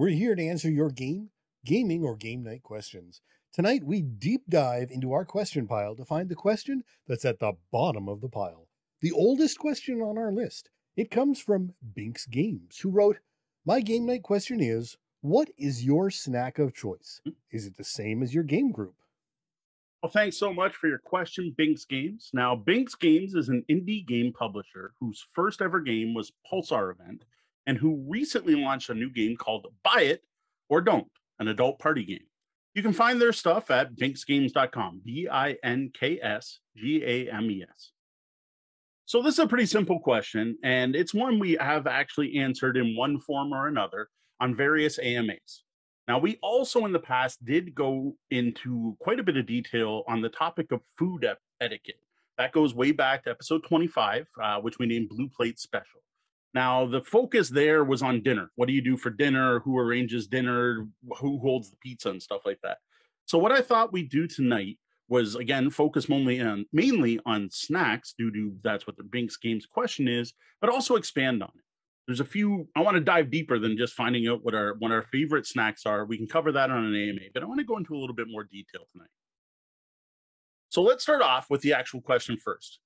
We're here to answer your game, gaming, or game night questions. Tonight, we deep dive into our question pile to find the question that's at the bottom of the pile. The oldest question on our list. It comes from Binks Games, who wrote, "My game night question is, what is your snack of choice? Is it the same as your game group?" Well, thanks so much for your question, Binks Games. Now, Binks Games is an indie game publisher whose first ever game was Pulsar Event, and who recently launched a new game called Buy It or Don't, an adult party game. You can find their stuff at binksgames.com, B-I-N-K-S-G-A-M-E-S. So this is a pretty simple question, and it's one we have actually answered in one form or another on various AMAs. Now, we also in the past did go into quite a bit of detail on the topic of food etiquette. That goes way back to episode 25, which we named Blue Plate Special. Now, the focus there was on dinner. What do you do for dinner? Who arranges dinner? Who holds the pizza and stuff like that? So what I thought we'd do tonight was, again, focus mainly on snacks, due to that's what the Binks Games question is, but also expand on it. There's a few, I want to dive deeper than just finding out what our favorite snacks are. We can cover that on an AMA, but I want to go into a little bit more detail tonight. So let's start off with the actual question first.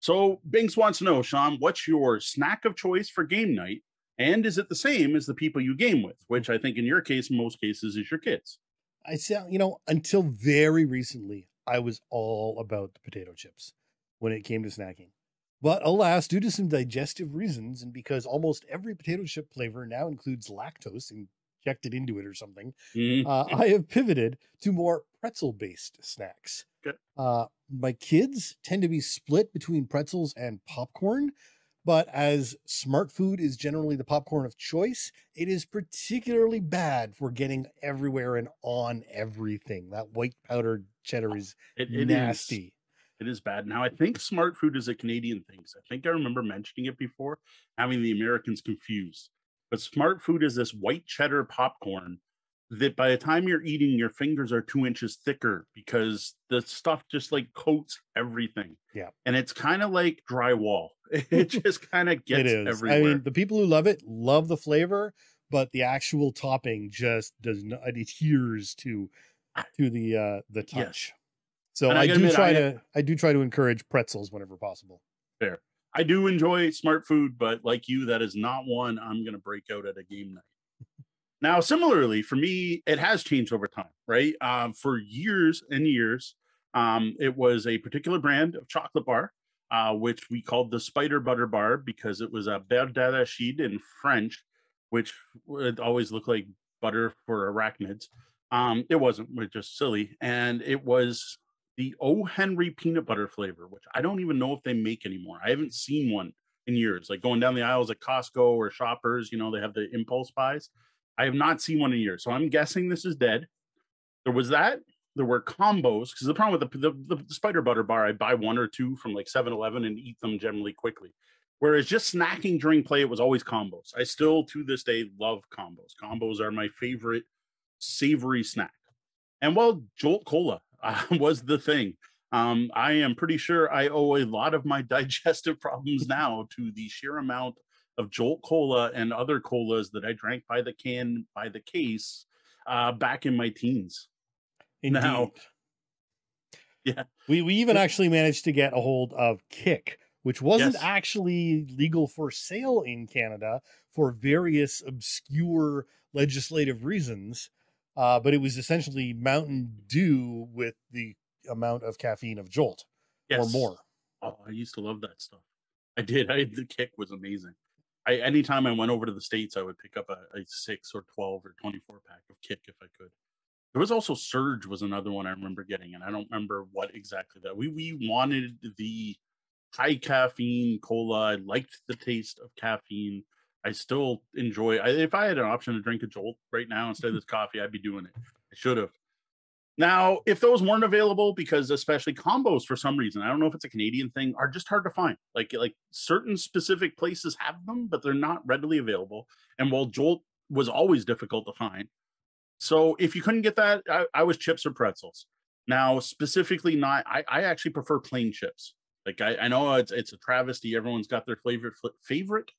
So Binks wants to know, Sean, what's your snack of choice for game night? And is it the same as the people you game with, which I think in your case, in most cases, is your kids? I sound, you know, until very recently, I was all about the potato chips when it came to snacking. But alas, due to some digestive reasons, and because almost every potato chip flavor now includes lactose injected into it or something, I have pivoted to more pretzel-based snacks. Okay. My kids tend to be split between pretzels and popcorn, but as Smartfood is generally the popcorn of choice, it is particularly bad for getting everywhere and on everything. That white powdered cheddar is nasty. It is bad. Now, I think Smart Food is a Canadian thing. So I think I remember mentioning it before, having the Americans confused. But Smart Food is this white cheddar popcorn that by the time you're eating, your fingers are 2 inches thicker because the stuff just like coats everything. Yeah. And it's kind of like drywall. It just kind of gets everywhere. I mean, the people who love it love the flavor, but the actual topping just does not, it adheres to the touch. Yes. So I do try to encourage pretzels whenever possible. Fair. I do enjoy Smart Food, but like you, that is not one I'm going to break out at a game night. Now, similarly, for me, it has changed over time, right? For years and years, it was a particular brand of chocolate bar, which we called the Spider Butter Bar because it was a berdarachide in French, which would always look like butter for arachnids. It wasn't, we're just silly. And it was the O. Henry peanut butter flavor, which I don't even know if they make anymore. I haven't seen one in years. Like going down the aisles at Costco or Shoppers, you know, they have the impulse buys. I have not seen one in years. So I'm guessing this is dead. There was that. There were combos. Because the problem with the Spider Butter Bar, I buy one or two from like 7-Eleven and eat them generally quickly. Whereas just snacking during play, it was always combos. I still, to this day, love combos. Combos are my favorite savory snack. And while Jolt Cola was the thing, I am pretty sure I owe a lot of my digestive problems now to the sheer amount of Jolt Cola and other colas that I drank by the can, by the case, back in my teens. Indeed. Now, yeah, we even actually managed to get a hold of Kik, which wasn't actually legal for sale in Canada for various obscure legislative reasons. But it was essentially Mountain Dew with the amount of caffeine of Jolt or more. Oh, I used to love that stuff. I did. The Kik was amazing. Anytime I went over to the States, I would pick up a 6 or 12 or 24 pack of Kik if I could. There was also Surge was another one I remember getting, and I don't remember what exactly that. We wanted the high caffeine cola. I liked the taste of caffeine. I still enjoy. If I had an option to drink a Jolt right now instead of this coffee, I'd be doing it. I should have. Now, if those weren't available, because especially combos for some reason, I don't know if it's a Canadian thing, are just hard to find. Like certain specific places have them, but they're not readily available. And while Jolt was always difficult to find, so if you couldn't get that, I was chips or pretzels. Now, specifically not, I actually prefer plain chips. Like I know it's a travesty. Everyone's got their favorite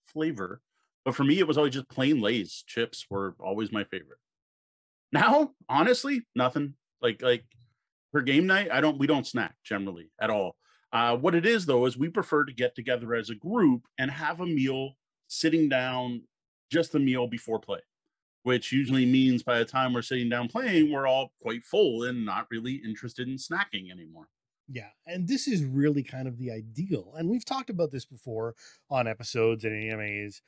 flavor, But for me, it was always just plain Lay's chips were always my favorite. Now, honestly, nothing. Like for game night, we don't snack generally at all. What it is, though, is we prefer to get together as a group and have a meal, sitting down, just the meal before play, which usually means by the time we're sitting down playing, we're all quite full and not really interested in snacking anymore. Yeah, and this is really kind of the ideal. And we've talked about this before on episodes and AMAs.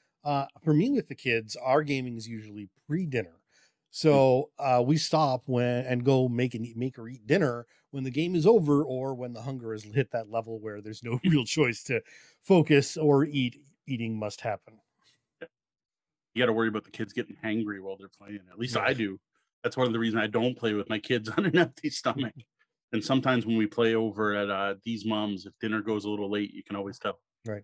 For me with the kids, our gaming is usually pre-dinner. So we stop and go make or eat dinner when the game is over, or when the hunger has hit that level where there's no real choice to focus or eat. Eating must happen. You got to worry about the kids getting hangry while they're playing. At least I do. That's one of the reasons I don't play with my kids on an empty stomach. And sometimes when we play over at these moms, if dinner goes a little late, you can always tell. Right.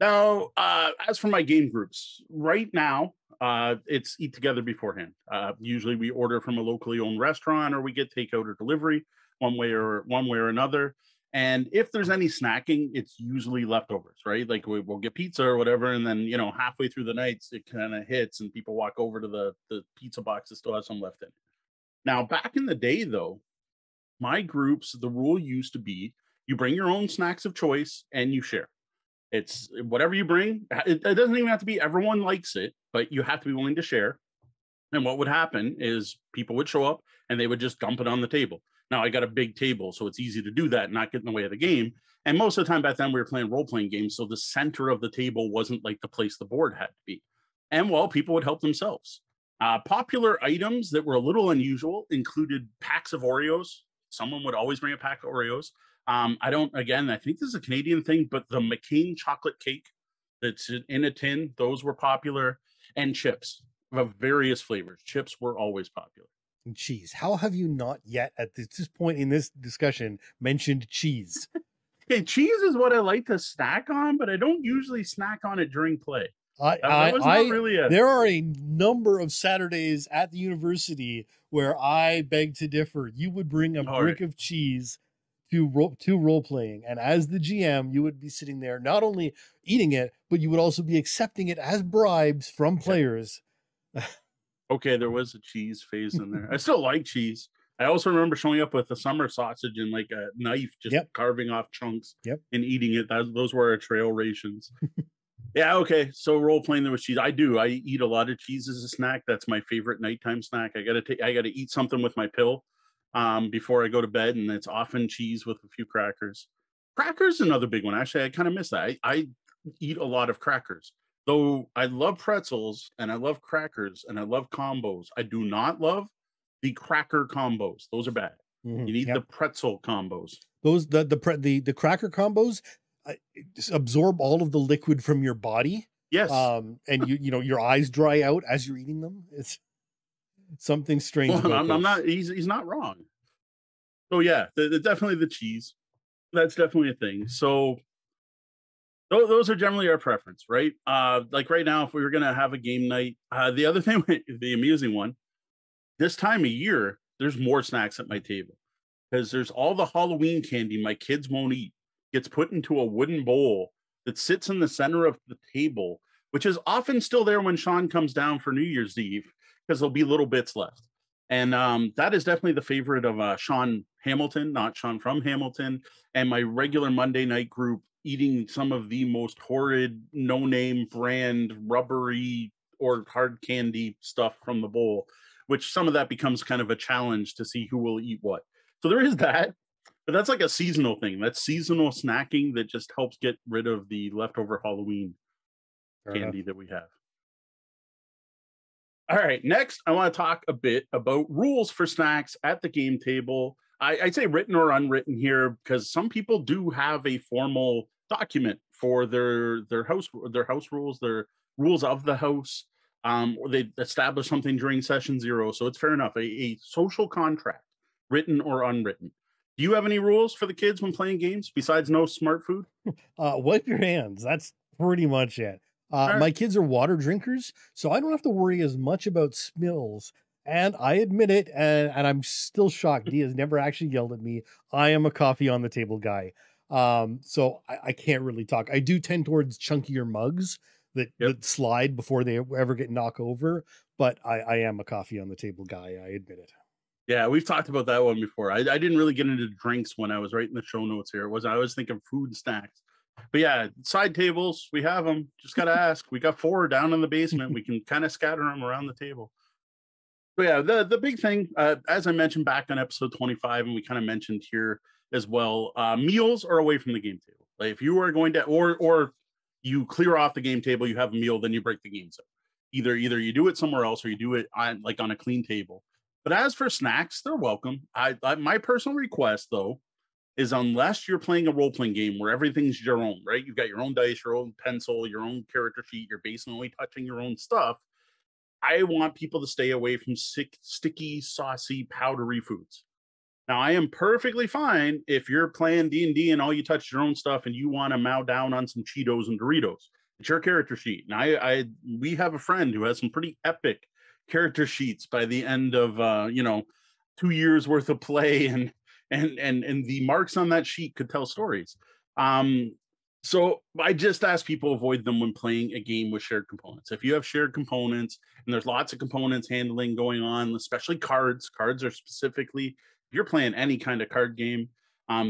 Now, as for my game groups, right now, it's eat together beforehand. Usually we order from a locally owned restaurant, or we get takeout or delivery one way or another. And if there's any snacking, it's usually leftovers, right? Like we'll get pizza or whatever. And then, you know, halfway through the nights, it kind of hits and people walk over to the pizza box that still has some left in it. Now, back in the day, though, my groups, the rule used to be you bring your own snacks of choice and you share. It's whatever you bring. It doesn't even have to be everyone likes it, but you have to be willing to share. And what would happen is people would show up and they would just dump it on the table. Now, I got a big table, so it's easy to do that and not get in the way of the game. And most of the time back then, we were playing role-playing games, so the center of the table wasn't like the place the board had to be. And, well, people would help themselves. Popular items that were a little unusual included packs of Oreos. Someone would always bring a pack of Oreos. I think this is a Canadian thing, but the McCain chocolate cake that's in a tin, those were popular. And chips of various flavors. Chips were always popular. And cheese. How have you not yet at this point in this discussion mentioned cheese? Okay, cheese is what I like to snack on, but I don't usually snack on it during play. There are a number of Saturdays at the university where I beg to differ. You would bring a brick of cheese to role playing, and as the GM, you would be sitting there not only eating it, but you would also be accepting it as bribes from players. Okay, there was a cheese phase in there. I still like cheese. I also remember showing up with a summer sausage and like a knife, just carving off chunks and eating it. Those were our trail rations. Yeah, okay. So role playing, there was cheese. I eat a lot of cheese as a snack. That's my favorite nighttime snack. I gotta eat something with my pill before I go to bed, and it's often cheese with a few crackers. Crackers, another big one. Actually, I kind of miss that. I eat a lot of crackers. Though I love pretzels and I love crackers and I love combos, I do not love the cracker combos. Those are bad. Mm-hmm. You need the pretzel combos. Those the cracker combos absorb all of the liquid from your body. Yes, and you know your eyes dry out as you're eating them. It's something strange. Well, I'm not. He's not wrong. So yeah, definitely the cheese. That's definitely a thing. So. Those are generally our preference, right? Like right now, if we were going to have a game night, the other thing, the amusing one, this time of year, there's more snacks at my table because there's all the Halloween candy my kids won't eat gets put into a wooden bowl that sits in the center of the table, which is often still there when Sean comes down for New Year's Eve because there'll be little bits left. And that is definitely the favorite of Sean Hamilton, not Sean from Hamilton, and my regular Monday night group, eating some of the most horrid, no-name brand, rubbery or hard candy stuff from the bowl, which some of that becomes kind of a challenge to see who will eat what. So there is that, but that's like a seasonal thing. That's seasonal snacking that just helps get rid of the leftover Halloween candy that we have. All right, next, I want to talk a bit about rules for snacks at the game table. I'd say written or unwritten here because some people do have a formal document for their house rules, their rules of the house, or they establish something during session zero. So it's fair enough. A social contract, written or unwritten. Do you have any rules for the kids when playing games besides no smart food? Wipe your hands. That's pretty much it. Right. My kids are water drinkers, so I don't have to worry as much about spills. And I admit it, and I'm still shocked. Dee has never actually yelled at me. I am a coffee on the table guy. So I can't really talk. I do tend towards chunkier mugs that slide before they ever get knocked over. But I am a coffee on the table guy. I admit it. Yeah, we've talked about that one before. I didn't really get into drinks when I was writing the show notes here. I was thinking food and snacks. But yeah, side tables, we have them. Just got to ask. We got 4 down in the basement. We can kind of scatter them around the table. But yeah, the big thing, as I mentioned back on episode 25, and we kind of mentioned here as well, meals are away from the game table. Like if you are going to, or you clear off the game table, you have a meal, then you break the games up. Either you do it somewhere else or you do it on, like on a clean table. But as for snacks, they're welcome. My personal request, though, is unless you're playing a role-playing game where everything's your own, right? You've got your own dice, your own pencil, your own character sheet, you're basically touching your own stuff. I want people to stay away from sticky, saucy, powdery foods. Now, I am perfectly fine if you're playing D&D and all you touch your own stuff and you want to mow down on some Cheetos and Doritos. It's your character sheet. And we have a friend who has some pretty epic character sheets by the end of, 2 years worth of play. And the marks on that sheet could tell stories. So I just ask people avoid them when playing a game with shared components. If you have shared components and there's lots of components handling going on, especially cards. Cards are specifically, if you're playing any kind of card game,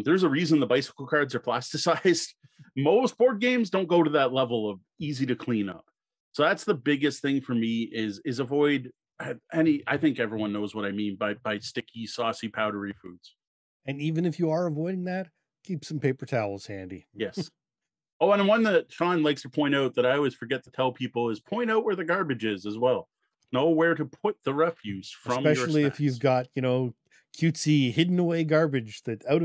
there's a reason the bicycle cards are plasticized. Most board games don't go to that level of easy to clean up. So that's the biggest thing for me is avoid any, I think everyone knows what I mean by sticky, saucy, powdery foods. And even if you are avoiding that, keep some paper towels handy. Yes. Oh, and one that Sean likes to point out that I always forget to tell people is point out where the garbage is as well. Know where to put the refuse from your snacks. Especially if you've got, cutesy hidden away garbage that out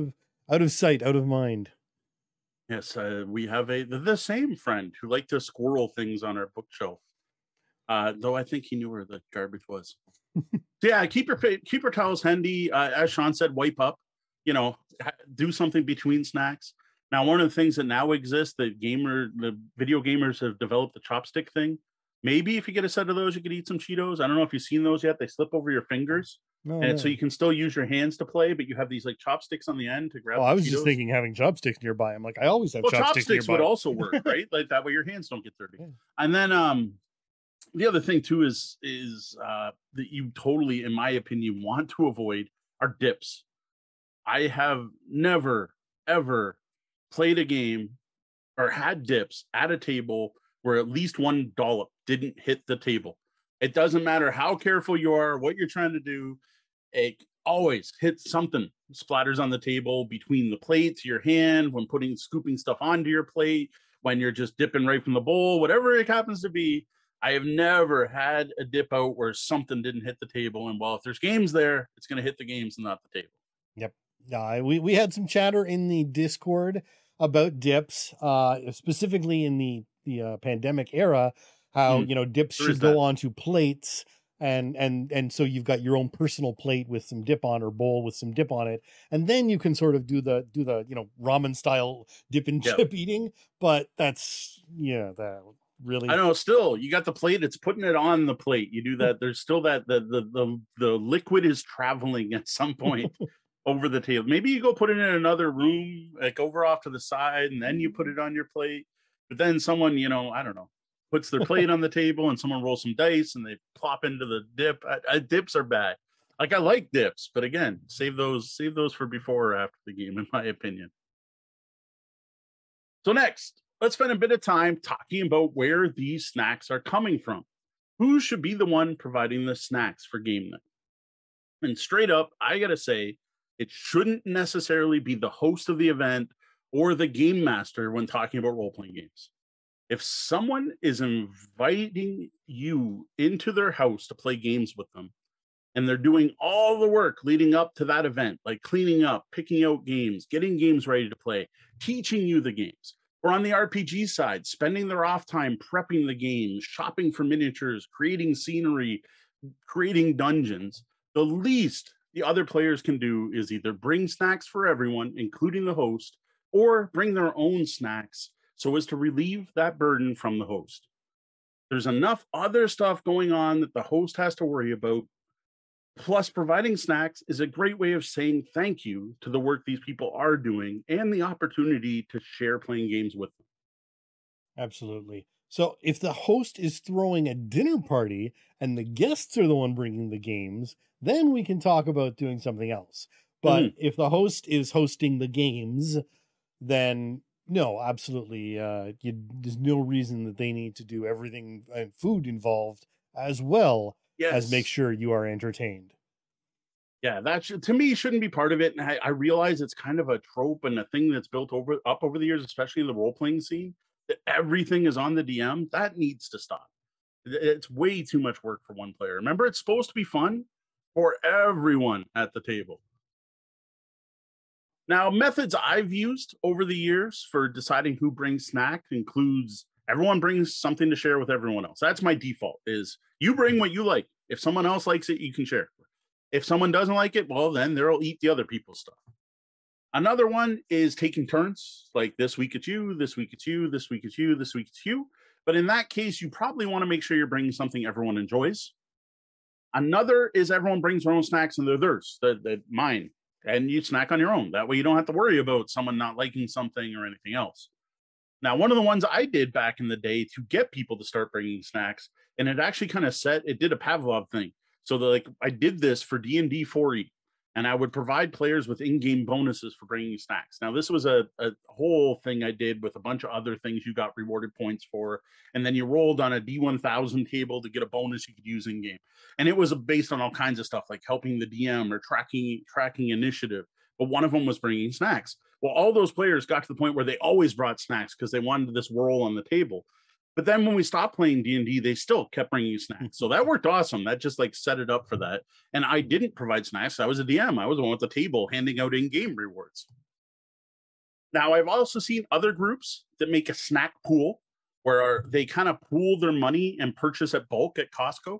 of sight, out of mind. Yes, we have the same friend who liked to squirrel things on our bookshelf. Though I think he knew where the garbage was. Yeah, keep your towels handy. As Sean said, wipe up. Do something between snacks. Now, one of the things that now exists, the video gamers have developed the chopstick thing. Maybe if you get a set of those, you could eat some Cheetos. I don't know if you've seen those yet. They slip over your fingers. Oh, and so you can still use your hands to play, but you have these like chopsticks on the end to grab. Well, I was just thinking having chopsticks nearby. I'm like, I always have chopsticks nearby. Would also work, right? Like that way your hands don't get dirty. Yeah. And then the other thing too is that you totally, in my opinion, want to avoid are dips. I have never, ever played a game or had dips at a table where at least one dollop didn't hit the table. It doesn't matter how careful you are, what you're trying to do. It always hits something, splatters on the table, between the plates, your hand, when scooping stuff onto your plate, when you're just dipping right from the bowl, whatever it happens to be. I have never had a dip out where something didn't hit the table. And well, if there's games there, it's going to hit the games and not the table. Yep. We had some chatter in the Discord about dips, specifically in the pandemic era, how, dips should go onto plates. And so you've got your own personal plate with some dip on, or bowl with some dip on it. And then you can sort of do the, ramen style dip and chip eating. But that's, that really, I know, still you got the plate, it's putting it on the plate. You do that. There's still that, the liquid is traveling at some point. Over the table. Maybe you go put it in another room, like over off to the side, and then you put it on your plate. But then someone, I don't know, puts their plate on the table, and someone rolls some dice and they plop into the dip. Dips are bad. Like, I like dips, but again, save those for before or after the game, in my opinion. So next, let's spend a bit of time talking about where these snacks are coming from. Who should be the one providing the snacks for game night? And straight up, I gotta say, it shouldn't necessarily be the host of the event or the game master when talking about role-playing games. If someone is inviting you into their house to play games with them, and they're doing all the work leading up to that event, like cleaning up, picking out games, getting games ready to play, teaching you the games, or on the RPG side, spending their off time prepping the games, shopping for miniatures, creating scenery, creating dungeons, the least the other players can do is either bring snacks for everyone, including the host, or bring their own snacks so as to relieve that burden from the host. There's enough other stuff going on that the host has to worry about. Plus, providing snacks is a great way of saying thank you to the work these people are doing and the opportunity to share playing games with them. Absolutely. So if the host is throwing a dinner party and the guests are the one bringing the games, then we can talk about doing something else. But if the host is hosting the games, then no, absolutely. There's no reason that they need to do everything and food involved as well as make sure you are entertained. Yeah, that to me shouldn't be part of it. And I realize it's kind of a trope and a thing that's built up over the years, especially in the role-playing scene, that everything is on the DM. That needs to stop. It's way too much work for one player. Remember, it's supposed to be fun for everyone at the table. Now, methods I've used over the years for deciding who brings snack includes everyone brings something to share with everyone else. That's my default, is you bring what you like. If someone else likes it, you can share. If someone doesn't like it, well, then they'll eat the other people's stuff. Another one is taking turns, like this week it's you, this week it's you, this week it's you, this week it's you. But in that case, you probably want to make sure you're bringing something everyone enjoys. Another is everyone brings their own snacks and they're theirs, mine, and you snack on your own. That way you don't have to worry about someone not liking something or anything else. Now, one of the ones I did back in the day to get people to start bringing snacks, and it actually kind of did a Pavlov thing. So like I did this for D&D 4E, and I would provide players with in-game bonuses for bringing snacks. Now, this was a whole thing I did with a bunch of other things you got rewarded points for, and then you rolled on a D1000 table to get a bonus you could use in-game. And it was based on all kinds of stuff, like helping the DM or tracking initiative. But one of them was bringing snacks. Well, all those players got to the point where they always brought snacks because they wanted this whirl on the table. But then when we stopped playing D&D, they still kept bringing you snacks. So that worked awesome. That just like set it up for that. And I didn't provide snacks. I was a DM. I was the one at the table handing out in-game rewards. Now, I've also seen other groups that make a snack pool where they kind of pool their money and purchase at bulk at Costco,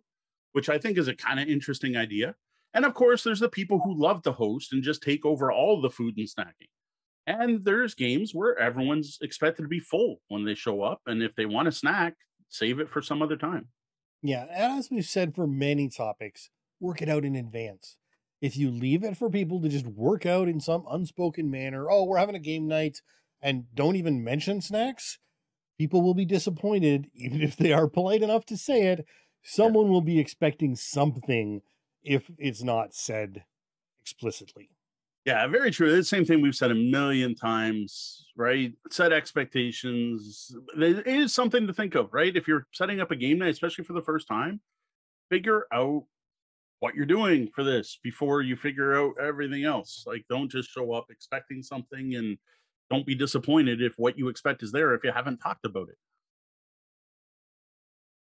which I think is a kind of interesting idea. And of course, there's the people who love to host and just take over all the food and snacking. And there's games where everyone's expected to be full when they show up. And if they want a snack, save it for some other time. Yeah. And as we've said for many topics, work it out in advance. If you leave it for people to just work out in some unspoken manner, oh, we're having a game night and don't even mention snacks, people will be disappointed. Even if they are polite enough to say it, someone will be expecting something if it's not said explicitly. Yeah, very true. It's the same thing we've said a million times, right? Set expectations. It is something to think of, right? If you're setting up a game night, especially for the first time, figure out what you're doing for this before you figure out everything else. Like, don't just show up expecting something and don't be disappointed if what you expect is there if you haven't talked about it.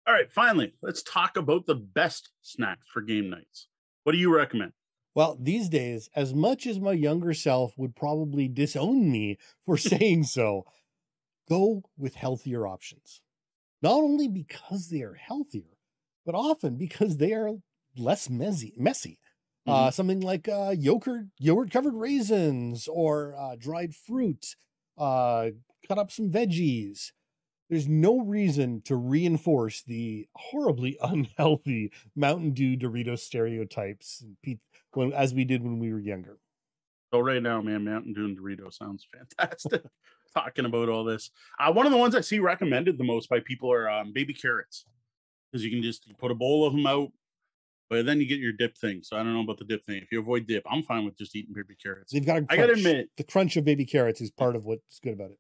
All right, finally, let's talk about the best snacks for game nights. What do you recommend? Well, these days, as much as my younger self would probably disown me for saying so, go with healthier options. Not only because they are healthier, but often because they are less messy. Something like yogurt-covered raisins or dried fruit, cut up some veggies. There's no reason to reinforce the horribly unhealthy Mountain Dew Doritos stereotypes and pizza. As we did when we were younger. So right now, man, Mountain Dew and Doritos sounds fantastic. Talking about all this. One of the ones I see recommended the most by people are baby carrots. Because you can just put a bowl of them out, but then you get your dip thing. So I don't know about the dip thing. If you avoid dip, I'm fine with just eating baby carrots. They've got a crunch. I got to admit, the crunch of baby carrots is part of what's good about it.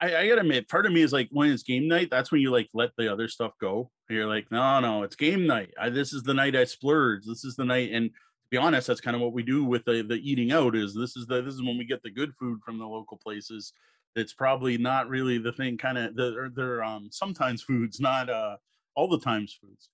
I got to admit, part of me is like, when it's game night, that's when you like let the other stuff go. And you're like, no, it's game night. This is the night I splurge. This is the night. And be honest, that's kind of what we do with the eating out, is this is when we get the good food from the local places. It's probably not really the thing, kind of sometimes foods, not all the times foods.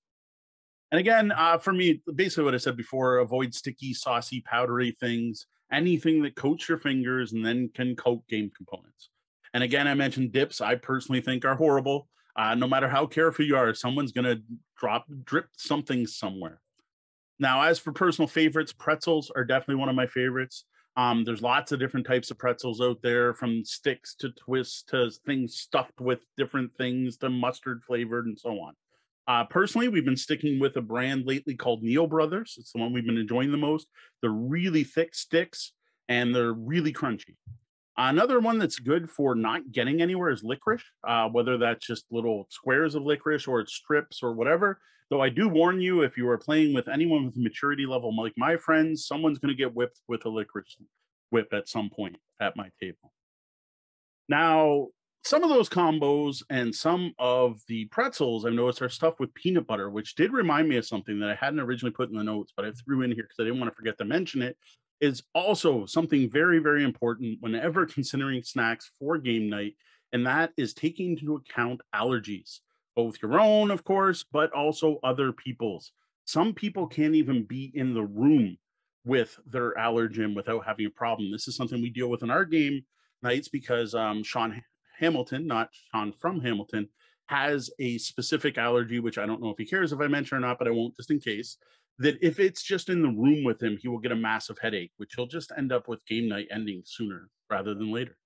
And again, for me, basically what I said before, avoid sticky, saucy, powdery things, anything that coats your fingers and then can coat game components. And again, I mentioned dips. I personally think are horrible. No matter how careful you are, someone's going to drip something somewhere. Now, as for personal favorites, pretzels are definitely one of my favorites. There's lots of different types of pretzels out there, from sticks to twists to things stuffed with different things to mustard flavored and so on. Personally, we've been sticking with a brand lately called Neal Brothers. It's the one we've been enjoying the most. They're really thick sticks and they're really crunchy. Another one that's good for not getting anywhere is licorice, whether that's just little squares of licorice or it's strips or whatever. Though I do warn you, if you are playing with anyone with a maturity level like my friends, someone's going to get whipped with a licorice whip at some point at my table. Now, some of those combos and some of the pretzels I've noticed are stuffed with peanut butter, which did remind me of something that I hadn't originally put in the notes, but I threw in here because I didn't want to forget to mention it. Is also something very, very important whenever considering snacks for game night, and that is taking into account allergies, both your own, of course, but also other people's. Some people can't even be in the room with their allergen without having a problem. This is something we deal with in our game nights because Sean Hamilton, not Sean from Hamilton, has a specific allergy, which I don't know if he cares if I mention or not, but I won't just in case, that if it's just in the room with him, he will get a massive headache, which he'll just end up with game night ending sooner rather than later.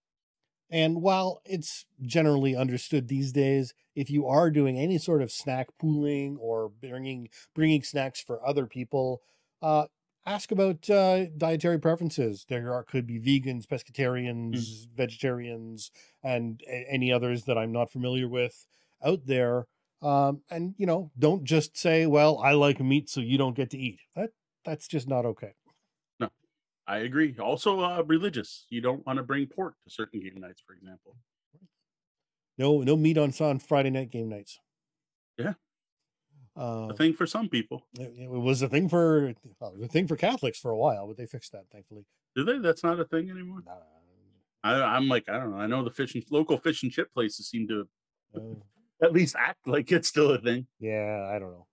And while it's generally understood these days, if you are doing any sort of snack pooling or bringing snacks for other people, ask about dietary preferences. There could be vegans, pescatarians, vegetarians, and any others that I'm not familiar with out there. And, you know, don't just say, well, I like meat, so you don't get to eat. That's just not okay. No, I agree. Also, religious. You don't want to bring pork to certain game nights, for example. No meat on Friday night game nights. Yeah. A thing for some people. It was a thing for Catholics for a while, but they fixed that, thankfully. Do they? That's not a thing anymore? Nah. I'm like, I don't know. I know the local fish and chip places seem to... at least act like it's still a thing. Yeah, I don't know.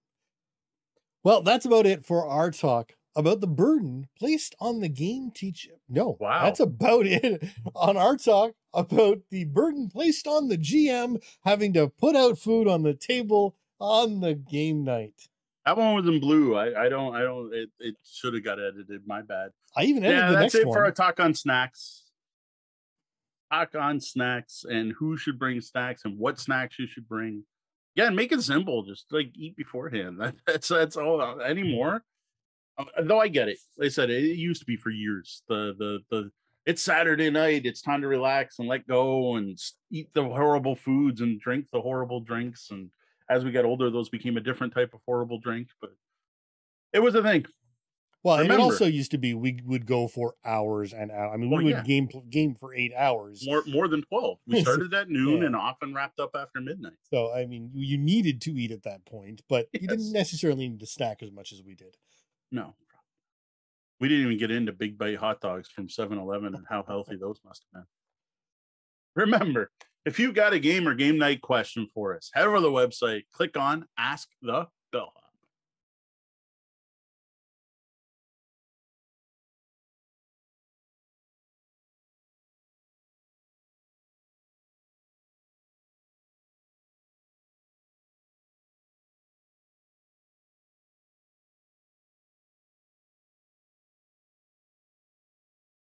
Well, that's about it for our talk about the burden placed on the game teacher. No, wow. That's about it on our talk about the burden placed on the GM having to put out food on the table on the game night. That one was in blue. It should have got edited. My bad. I even edited the next one. Yeah, that's it for our talk on snacks. Talk on snacks and who should bring snacks and what snacks you should bring. Yeah, and make it simple. Just like eat beforehand. That's all anymore. Though I get it. Like I said, it used to be for years. It's Saturday night. It's time to relax and let go and eat the horrible foods and drink the horrible drinks. And as we got older, those became a different type of horrible drink. But it was a thing. Well, and it also used to be we would go for hours and hours. I mean, we would game for 8 hours. More than 12. We started at noon and often wrapped up after midnight. So, I mean, you needed to eat at that point, but you didn't necessarily need to snack as much as we did. No. We didn't even get into Big Bite hot dogs from 7-Eleven and how healthy those must have been. Remember, if you've got a game or game night question for us, head over to the website, click on Ask the Bellhop.